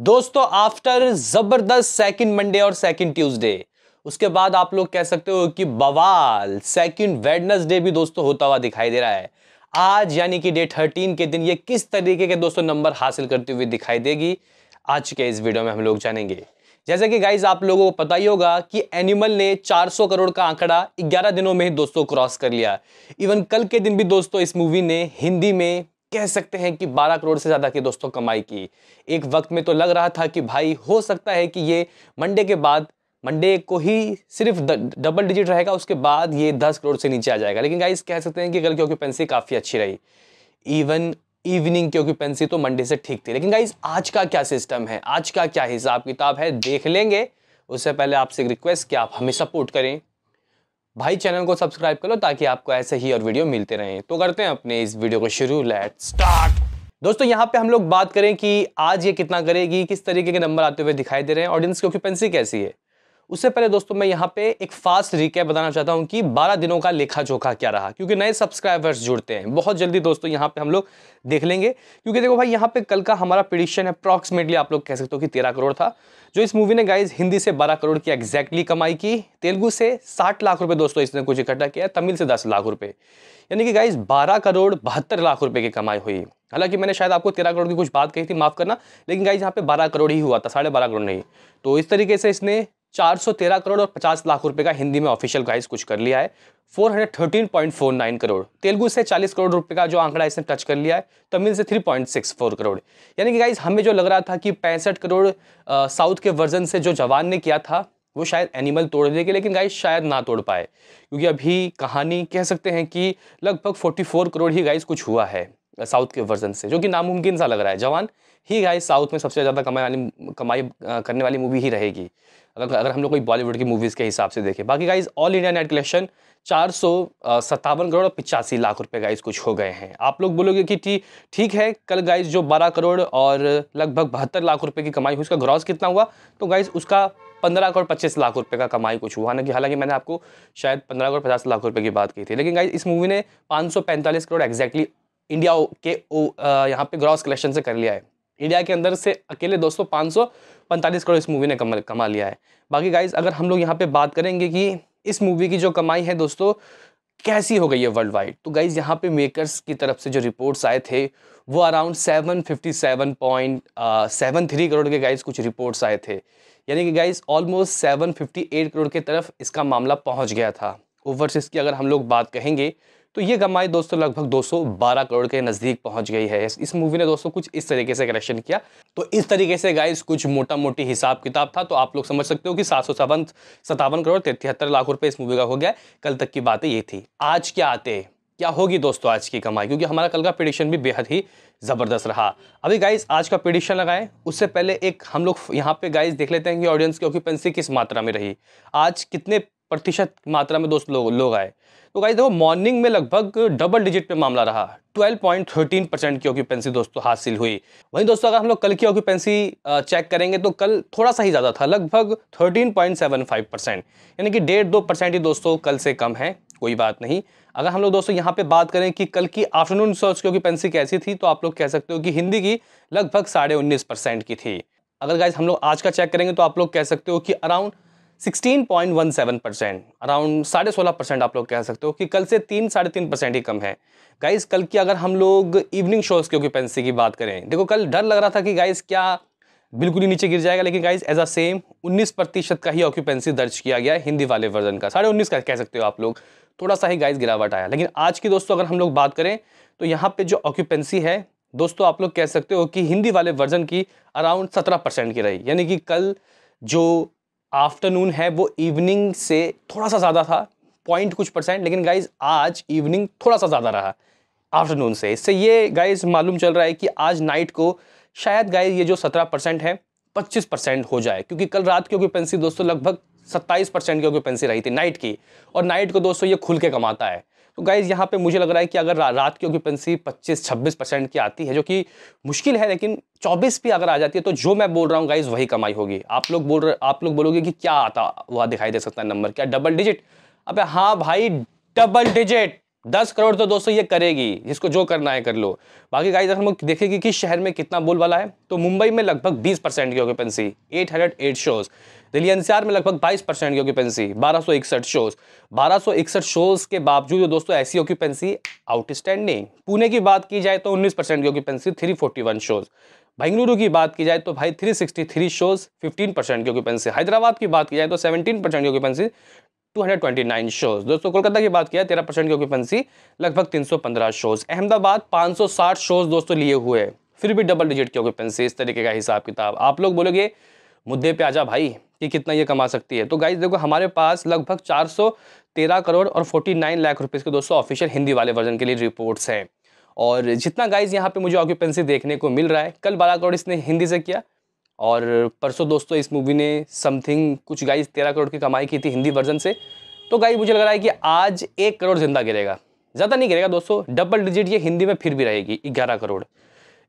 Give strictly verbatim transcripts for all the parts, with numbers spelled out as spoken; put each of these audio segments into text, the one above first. दोस्तों आफ्टर जबरदस्त second Monday और सेकंड ट्यूसडे, उसके बाद आप लोग कह सकते हो कि बवाल सेकंड वेडनेसडे भी दोस्तों होता हुआ दिखाई दे रहा है। आज यानी कि डे थर्टीन के दिन ये किस तरीके के दोस्तों नंबर हासिल करती हुई दिखाई देगी, आज के इस वीडियो में हम लोग जानेंगे। जैसे कि गाइज आप लोगों को पता ही होगा कि एनिमल ने चार सौ करोड़ का आंकड़ा ग्यारह दिनों में ही दोस्तों क्रॉस कर लिया। इवन कल के दिन भी दोस्तों इस मूवी ने हिंदी में कह सकते हैं कि बारह करोड़ से ज़्यादा की दोस्तों कमाई की। एक वक्त में तो लग रहा था कि भाई हो सकता है कि ये मंडे के बाद, मंडे को ही सिर्फ डबल डिजिट रहेगा, उसके बाद ये दस करोड़ से नीचे आ जाएगा। लेकिन गाइज कह सकते हैं कि कल की ऑक्यूपेंसी काफ़ी अच्छी रही, इवन इवनिंग की ऑक्यूपेंसी तो मंडे से ठीक थी। लेकिन गाइज आज का क्या सिस्टम है, आज का क्या हिसाब किताब है, देख लेंगे। उससे पहले आपसे रिक्वेस्ट कि आप हमें सपोर्ट करें भाई, चैनल को सब्सक्राइब कर लो ताकि आपको ऐसे ही और वीडियो मिलते रहें। तो करते हैं अपने इस वीडियो को शुरू, लेट्स स्टार्ट। दोस्तों यहाँ पे हम लोग बात करें कि आज ये कितना करेगी, किस तरीके के नंबर आते हुए दिखाई दे रहे हैं, ऑडियंस की ऑक्यूपेंसी कैसी है। उससे पहले दोस्तों मैं यहाँ पे एक फास्ट रिकैप बताना चाहता हूँ कि बारह दिनों का लेखा जोखा क्या रहा, क्योंकि नए सब्सक्राइबर्स जुड़ते हैं बहुत जल्दी। दोस्तों यहाँ पे हम लोग देख लेंगे, क्योंकि देखो भाई यहाँ पे कल का हमारा प्रेडिक्शन अप्रॉक्सीमेटली आप लोग कह सकते हो कि तेरह करोड़ था, जो इस मूवी ने गाइज हिंदी से बारह करोड़ की एग्जैक्टली कमाई की। तेलुगू से साठ लाख रुपये दोस्तों इसने कुछ इकट्ठा किया, तमिल से दस लाख रुपये, यानी कि गाइज बारह करोड़ बहत्तर लाख रुपये की कमाई हुई। हालांकि मैंने शायद आपको तेरह करोड़ की कुछ बात कही थी, माफ़ करना, लेकिन गाइज यहाँ पे बारह करोड़ ही हुआ था, साढ़े बारह करोड़ नहीं। तो इस तरीके से इसने चार सौ तेरह करोड़ और पचास लाख रुपए का हिंदी में ऑफिशियल गाइस कुछ कर लिया है, चार सौ तेरह पॉइंट चार नौ करोड़। तेलुगु से चालीस करोड़ रुपए का जो आंकड़ा इसने टच कर लिया है, तमिल से तीन पॉइंट छह चार करोड़। यानी कि गाइस हमें जो लग रहा था कि पैंसठ करोड़ साउथ के वर्जन से जो जवान ने किया था वो शायद एनिमल तोड़ देगी, लेकिन गाइस शायद ना तोड़ पाए, क्योंकि अभी कहानी कह सकते हैं कि लगभग चौवालीस करोड़ ही गाइस कुछ हुआ है साउथ के वर्जन से, जो कि नामुमकिन सा लग रहा है। जवान ही गाइस साउथ में सबसे ज़्यादा कमाई वाली कमाई करने वाली मूवी ही रहेगी, अगर अगर हम लोग कोई बॉलीवुड की मूवीज़ के हिसाब से देखें। बाकी guys all India net collection चार सौ सत्तावन करोड़ और पिचासी लाख रुपए गाइस कुछ हो गए हैं। आप लोग बोलोगे कि ठीक है, कल गाइस जो बारह करोड़ और लगभग बहत्तर लाख रुपए की कमाई हुई, उसका ग्रॉस कितना हुआ, तो गाइस उसका पंद्रह करोड़ पच्चीस लाख रुपए का कमाई कुछ हुआ ना कि। हालांकि मैंने आपको शायद पंद्रह करोड़ पचास लाख रुपये की बात की थी, लेकिन गाइस इस मूवी ने पाँच सौ पैंतालीस करोड़ एक्जैक्टली इंडिया के यहाँ पे ग्रॉस कलेक्शन से कर लिया है। इंडिया के अंदर से अकेले दोस्तों पाँच सौ पैंतालीस करोड़ इस मूवी ने कमा कमा लिया है। बाकी गाइज अगर हम लोग यहाँ पे बात करेंगे कि इस मूवी की जो कमाई है दोस्तों कैसी हो गई है वर्ल्ड वाइड, तो गाइज यहाँ पे मेकर्स की तरफ से जो रिपोर्ट्स आए थे वो अराउंड सात सौ सत्तावन पॉइंट सात तीन करोड़ के गाइज कुछ रिपोर्ट्स आए थे, यानी कि गाइज ऑलमोस्ट सात सौ अट्ठावन करोड़ के तरफ इसका मामला पहुँच गया था। ओवरसीज की अगर हम लोग बात कहेंगे तो ये कमाई दोस्तों लगभग दो सौ बारह करोड़ के नज़दीक पहुंच गई है। इस मूवी ने दोस्तों कुछ इस तरीके से कलेक्शन किया। तो इस तरीके से गाइस कुछ मोटा मोटी हिसाब किताब था, तो आप लोग समझ सकते हो कि सात सौ सत्तावन सत्तावन करोड़ तिहत्तर लाख रुपए इस मूवी का हो गया। कल तक की बातें ये थी, आज क्या आते क्या होगी दोस्तों आज की कमाई, क्योंकि हमारा कल का प्रेडिक्शन भी बेहद ही ज़बरदस्त रहा। अभी गाइस आज का प्रेडिक्शन लगाएं, उससे पहले एक हम लोग यहाँ पे गाइस देख लेते हैं कि ऑडियंस की ऑक्यूपेंसी किस मात्रा में रही, आज कितने प्रतिशत मात्रा में दोस्त लोग लोग आए। तो गाइस देखो मॉर्निंग में लगभग डबल डिजिट पे मामला रहा, बारह पॉइंट एक तीन परसेंट की ऑक्यूपेंसी दोस्तों हासिल हुई। वहीं दोस्तों अगर हम लोग कल की ऑक्यूपेंसी चेक करेंगे तो कल थोड़ा सा ही ज़्यादा था, लगभग तेरह पॉइंट सात पाँच परसेंट, यानी कि डेढ़ दो परसेंट ही दोस्तों कल से कम है, कोई बात नहीं। अगर हम लोग दोस्तों यहाँ पे बात करें कि कल की आफ्टरनून शोज की ऑक्यूपेंसी कैसी थी, तो आप लोग कह सकते हो कि हिंदी की लगभग साढ़े उन्नीस परसेंट की थी। अगर गाइस हम लोग आज का चेक करेंगे तो आप लोग कह सकते हो कि अराउंड सोलह पॉइंट एक सात परसेंट, अराउंड साढ़े सोलह परसेंट आप लोग कह सकते हो कि कल से तीन साढ़े तीन परसेंट ही कम है। गाइस कल की अगर हम लोग इवनिंग शोज़ की ऑक्यूपेंसी की बात करें, देखो कल डर लग रहा था कि गाइस क्या बिल्कुल ही नीचे गिर जाएगा, लेकिन गाइस एज अ सेम उन्नीस प्रतिशत का ही ऑक्यूपेंसी दर्ज किया गया है हिंदी वाले वर्जन का, साढ़े उन्नीस का कह सकते हो आप लोग, थोड़ा सा ही गाइस गिरावट आया। लेकिन आज की दोस्तों अगर हम लोग बात करें तो यहाँ पे जो ऑक्यूपेंसी है दोस्तों आप लोग कह सकते हो कि हिंदी वाले वर्जन की अराउंड सत्रह परसेंट की रही, यानी कि कल जो आफ्टरनून है वो इवनिंग से थोड़ा सा ज़्यादा था, पॉइंट कुछ परसेंट, लेकिन गाइज आज इवनिंग थोड़ा सा ज़्यादा रहा आफ्टरनून से। इससे ये गाइज मालूम चल रहा है कि आज नाइट को शायद गाइज ये जो सत्रह परसेंट है पच्चीस परसेंट हो जाए, क्योंकि कल रात की ऑक्यूपेंसी दोस्तों लगभग सत्ताईस परसेंट की ऑक्यूपेंसी रही थी नाइट की, और नाइट को दोस्तों ये खुल के कमाता है। तो गाइज यहाँ पे मुझे लग रहा है कि अगर रा, रात की ऑक्यूपेंसी पच्चीस छब्बीस परसेंट की आती है, जो कि मुश्किल है, लेकिन चौबीस भी अगर आ जाती है तो जो मैं बोल रहा हूँ गाइज वही कमाई होगी। आप लोग बोल रहे आप लोग बोलोगे कि क्या आता हुआ दिखाई दे सकता है नंबर, क्या डबल डिजिट, अब हाँ भाई डबल डिजिट दस करोड़ तो दोस्तों ये करेगी, जिसको जो करना है कर लो। बाकी गाइस अगर हम देखेंगे कि शहर में कितना बोलबाला है, तो मुंबई में लगभग बीस परसेंट की ऑक्यूपेंसी, आठ सौ आठ शोज। दिल्ली एनसीआर में लगभग बाईस परसेंट की ऑक्यूपेंसी, बारह सौ इकसठ शोज। बारह सौ इकसठ शोज के बावजूद दोस्तों ऐसी ऑक्यूपेंसी आउटस्टैंडिंग। पुणे की बात की जाए तो उन्नीस परसेंट की ऑक्यूपेंसी, तीन सौ इकतालीस शोज। बेंगलुरु की बात की जाए तो भाई तीन सौ तिरसठ शोज, पंद्रह परसेंट की ऑक्यूपेंसी। हैदराबाद की बात की जाए तो सत्रह परसेंट की ऑक्यूपेंसी, दो सौ उनतीस शोज। दोस्तों कोलकाता की बात किया तेरह परसेंट की ऑक्यूपेंसी, लगभग तीन सौ पंद्रह शोज। अहमदाबाद पाँच सौ साठ शोज दोस्तों लिए हुए है, फिर भी डबल डिजिट की ऑक्यूपेंसी। इस तरीके का हिसाब किताब। आप लोग बोलोगे मुद्दे पे आजा भाई कि कितना ये कमा सकती है। तो गाइज देखो हमारे पास लगभग चार सौ तेरह करोड़ और उनचास लाख रुपए के दोस्तों ऑफिशियल हिंदी वाले वर्जन के लिए रिपोर्ट्स हैं। और जितना गाइज यहाँ पे मुझे ऑक्यूपेंसी देखने को मिल रहा है, कल बारह करोड़ इसने हिंदी से किया और परसों दोस्तों इस मूवी ने समथिंग कुछ गाइज तेरह करोड़ की कमाई की थी हिंदी वर्जन से। तो गाइज मुझे लग रहा है कि आज एक करोड़ जिंदा गिरेगा, ज़्यादा नहीं गिरेगा दोस्तों। डबल डिजिट ये हिंदी में फिर भी रहेगी, ग्यारह करोड़।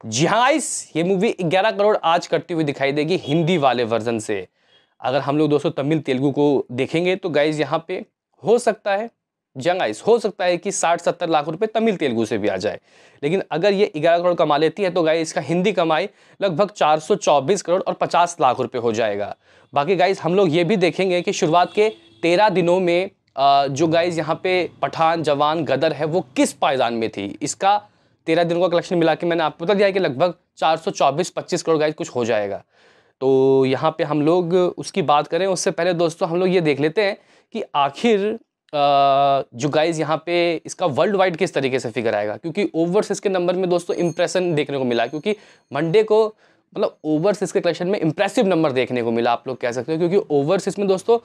जी हाँ गाइस, ये मूवी ग्यारह करोड़ आज करती हुई दिखाई देगी हिंदी वाले वर्जन से। अगर हम लोग दोस्तों तमिल तेलुगू को देखेंगे तो गाइज यहाँ पे हो सकता है जंगाइस हो सकता है कि साठ सत्तर लाख रुपए तमिल तेलुगू से भी आ जाए। लेकिन अगर ये ग्यारह करोड़ कमा लेती है तो गाइस इसका हिंदी कमाई लगभग चार सौ चौबीस करोड़ और पचास लाख रुपए हो जाएगा। बाकी गाइस हम लोग ये भी देखेंगे कि शुरुआत के तेरह दिनों में जो गाइस यहाँ पे पठान, जवान, गदर है वो किस पायदान में थी। इसका तेरह दिनों का कलेक्शन मिला के मैंने आपको बता दिया है कि लगभग चार सौ चौबीस पच्चीस करोड़ गाइस कुछ हो जाएगा। तो यहाँ पर हम लोग उसकी बात करें, उससे पहले दोस्तों हम लोग ये देख लेते हैं कि आखिर जो गाइज यहाँ पे इसका वर्ल्ड वाइड किस तरीके से फिगर आएगा। क्योंकि ओवरसीज के नंबर में दोस्तों इंप्रेशन देखने को मिला, क्योंकि मंडे को मतलब ओवरसीज के कलेक्शन में इंप्रेसिव नंबर देखने को मिला आप लोग कह सकते हो। क्योंकि ओवरसीज में दोस्तों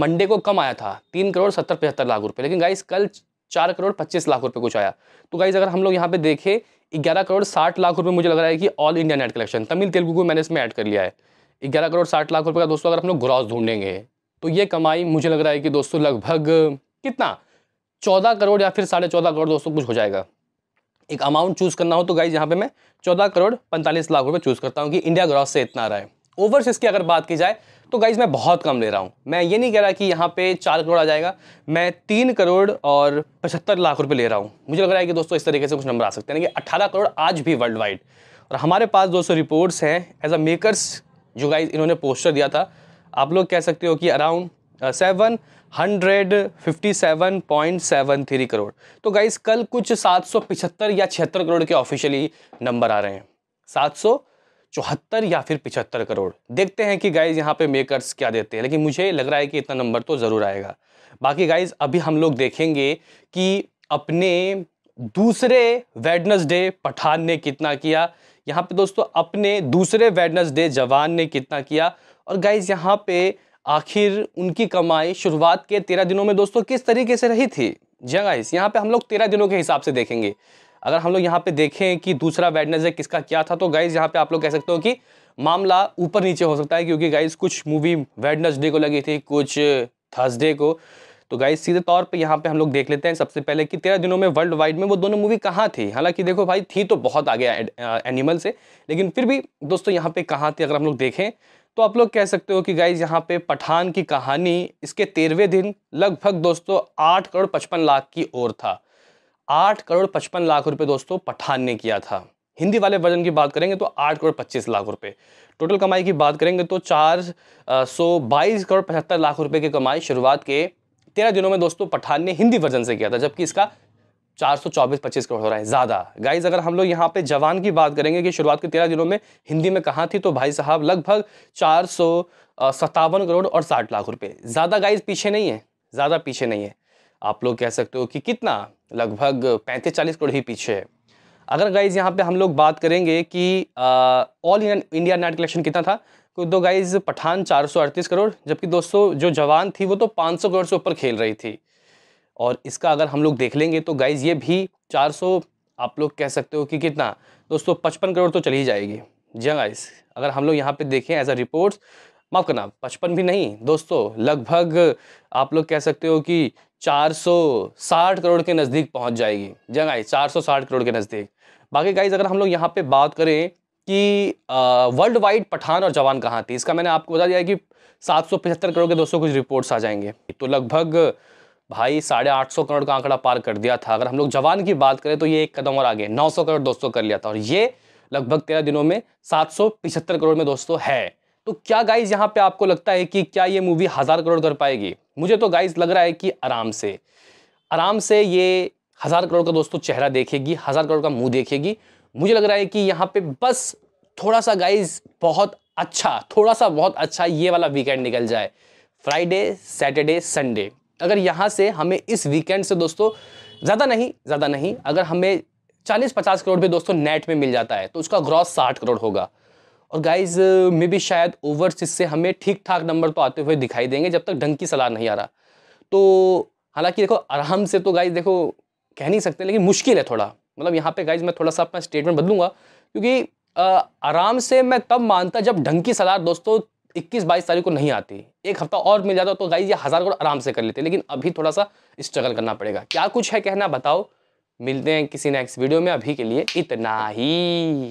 मंडे को कम आया था तीन करोड़ सत्तर पचहत्तर लाख रुपए, लेकिन गाइज कल चार करोड़ पच्चीस लाख रुपये कुछ आया। तो गाइज अगर हम लोग यहाँ पे देखें ग्यारह करोड़ साठ लाख रुपये मुझे लग रहा है कि all India net collection, Tamil Telugu को मैंने इसमें ऐड कर लिया है। ग्यारह करोड़ साठ लाख रुपये का दोस्तों अगर हम लोग ग्रॉस ढूंढेंगे तो ये कमाई मुझे लग रहा है कि दोस्तों लगभग कितना चौदह करोड़ या फिर साढ़े चौदह करोड़ दोस्तों कुछ हो जाएगा। एक अमाउंट चूज़ करना हो तो गाइज यहाँ पे मैं चौदह करोड़ पैंतालीस लाख रुपए चूज़ करता हूँ कि इंडिया ग्रॉस से इतना आ रहा है। ओवरसीज की अगर बात की जाए तो गाइज मैं बहुत कम ले रहा हूँ। मैं ये नहीं कह रहा कि यहाँ पे चार करोड़ आ जाएगा, मैं तीन करोड़ और पचहत्तर लाख रुपये ले रहा हूँ। मुझे लग रहा है कि दोस्तों इस तरीके से कुछ नंबर आ सकते हैं, यानी कि अट्ठारह करोड़ आज भी वर्ल्ड वाइड। और हमारे पास दोस्तों रिपोर्ट्स हैं एज अ मेकर्स, जो गाइज इन्होंने पोस्टर दिया था आप लोग कह सकते हो कि around seven hundred fifty seven point seven three crore. तो गाइज कल कुछ सात सौ पिछहत्तर या छिहत्तर करोड़ के ऑफिशियली नंबर आ रहे हैं, सात सौ चौहत्तर या फिर पिछहत्तर करोड़। देखते हैं कि गाइज यहाँ पे मेकर्स क्या देते हैं, लेकिन मुझे लग रहा है कि इतना नंबर तो ज़रूर आएगा। बाकी गाइज अभी हम लोग देखेंगे कि अपने दूसरे वेडनेसडे पठान ने कितना किया, यहाँ पे दोस्तों अपने दूसरे वेडनेसडे जवान ने कितना किया, और गाइज यहाँ पे आखिर उनकी कमाई शुरुआत के तेरह दिनों में दोस्तों किस तरीके से रही थी। जी गाइज यहाँ पे हम लोग तेरह दिनों के हिसाब से देखेंगे। अगर हम लोग यहाँ पे देखें कि दूसरा वेडनेसडे किसका क्या था, तो गाइज यहाँ पे आप लोग कह सकते हो कि मामला ऊपर नीचे हो सकता है, क्योंकि गाइज कुछ मूवी वेडनेसडे को लगी थी, कुछ थर्सडे को। तो गाइज सीधे तौर पे यहाँ पे हम लोग देख लेते हैं सबसे पहले कि तेरह दिनों में वर्ल्ड वाइड में वो दोनों मूवी कहाँ थी। हालांकि देखो भाई थी तो बहुत आगे एनिमल से, लेकिन फिर भी दोस्तों यहाँ पे कहाँ थी अगर हम लोग देखें तो आप लोग कह सकते हो कि गाइज यहाँ पे पठान की कहानी इसके तेरहवें दिन लगभग दोस्तों आठ करोड़ पचपन लाख की ओर था। आठ करोड़ पचपन लाख रुपये दोस्तों पठान ने किया था। हिंदी वाले वर्जन की बात करेंगे तो आठ करोड़ पच्चीस लाख रुपए। टोटल कमाई की बात करेंगे तो चार सौ बाईस करोड़ पचहत्तर लाख रुपये की कमाई शुरुआत के तेरह दिनों में दोस्तों पठान ने हिंदी वर्जन से किया था, जबकि इसका चार सौ चौबीस पच्चीस करोड़ हो रहा है ज़्यादा। गाइज अगर हम लोग यहाँ पे जवान की बात करेंगे कि शुरुआत के तेरह दिनों में हिंदी में कहाँ थी, तो भाई साहब लगभग चार सौ सत्तावन करोड़ और साठ लाख रुपए। ज़्यादा गाइज पीछे नहीं है, ज़्यादा पीछे नहीं है। आप लोग कह सकते हो कि कितना लगभग पैंतीस चालीस करोड़ ही पीछे है। अगर गाइज यहाँ पे हम लोग बात करेंगे कि ऑल इंडिया नेट कलेक्शन कितना था, तो गाइज पठान चार सौ अड़तीस करोड़, जबकि दोस्तों जो जवान थी वो तो पाँच सौ करोड़ से ऊपर खेल रही थी। और इसका अगर हम लोग देख लेंगे तो गाइज ये भी चार सौ आप लोग कह सकते हो कि कितना दोस्तों पचपन करोड़ तो चली ही जाएगी। जी गाइज अगर हम लोग यहाँ पे देखें एज अ रिपोर्ट्स, माफ करना पचपन भी नहीं दोस्तों, लगभग आप लोग कह सकते हो कि चार सौ साठ करोड़ के नज़दीक पहुँच जाएगी। जी गाइज चार सौ साठ करोड़ के नज़दीक। बाकी गाइज अगर हम लोग यहाँ पर बात करें कि वर्ल्ड वाइड पठान और जवान कहाँ थी, इसका मैंने आपको बता दिया है कि सात सौ पचहत्तर करोड़ के दोस्तों कुछ रिपोर्ट्स आ जाएंगे। तो लगभग भाई साढ़े आठ सौ करोड़ का आंकड़ा पार कर दिया था। अगर हम लोग जवान की बात करें तो ये एक कदम और आगे नौ सौ करोड़ दोस्तों कर लिया था, और ये लगभग तेरह दिनों में सात सौ पिछहत्तर करोड़ में दोस्तों है। तो क्या गाइज यहाँ पे आपको लगता है कि क्या ये मूवी हज़ार करोड़ कर पाएगी? मुझे तो गाइज लग रहा है कि आराम से आराम से ये हज़ार करोड़ का दोस्तों चेहरा देखेगी, हज़ार करोड़ का मुंह देखेगी। मुझे लग रहा है कि यहाँ पे बस थोड़ा सा गाइज बहुत अच्छा, थोड़ा सा बहुत अच्छा ये वाला वीकेंड निकल जाए, फ्राइडे सैटरडे संडे। अगर यहाँ से हमें इस वीकेंड से दोस्तों ज़्यादा नहीं ज़्यादा नहीं अगर हमें चालीस पचास करोड़ भी दोस्तों नेट में मिल जाता है तो उसका ग्रॉस साठ करोड़ होगा। और गाइज मे भी शायद ओवरसीज से हमें ठीक ठाक नंबर तो आते हुए दिखाई देंगे जब तक ढंग की सलाह नहीं आ रहा। तो हालांकि देखो आराम से तो गाइज देखो कह नहीं सकते, लेकिन मुश्किल है थोड़ा, मतलब यहाँ पे गाइज मैं थोड़ा सा अपना स्टेटमेंट बदलूंगा, क्योंकि आराम से मैं तब मानता जब ढंग की सलाह दोस्तों इक्कीस बाईस तारीख को नहीं आती। एक हफ्ता और मिल जाता तो गाइज ये हज़ार करोड़ आराम से कर लेते, लेकिन अभी थोड़ा सा स्ट्रगल करना पड़ेगा। क्या कुछ है कहना बताओ, मिलते हैं किसी नेक्स्ट वीडियो में, अभी के लिए इतना ही।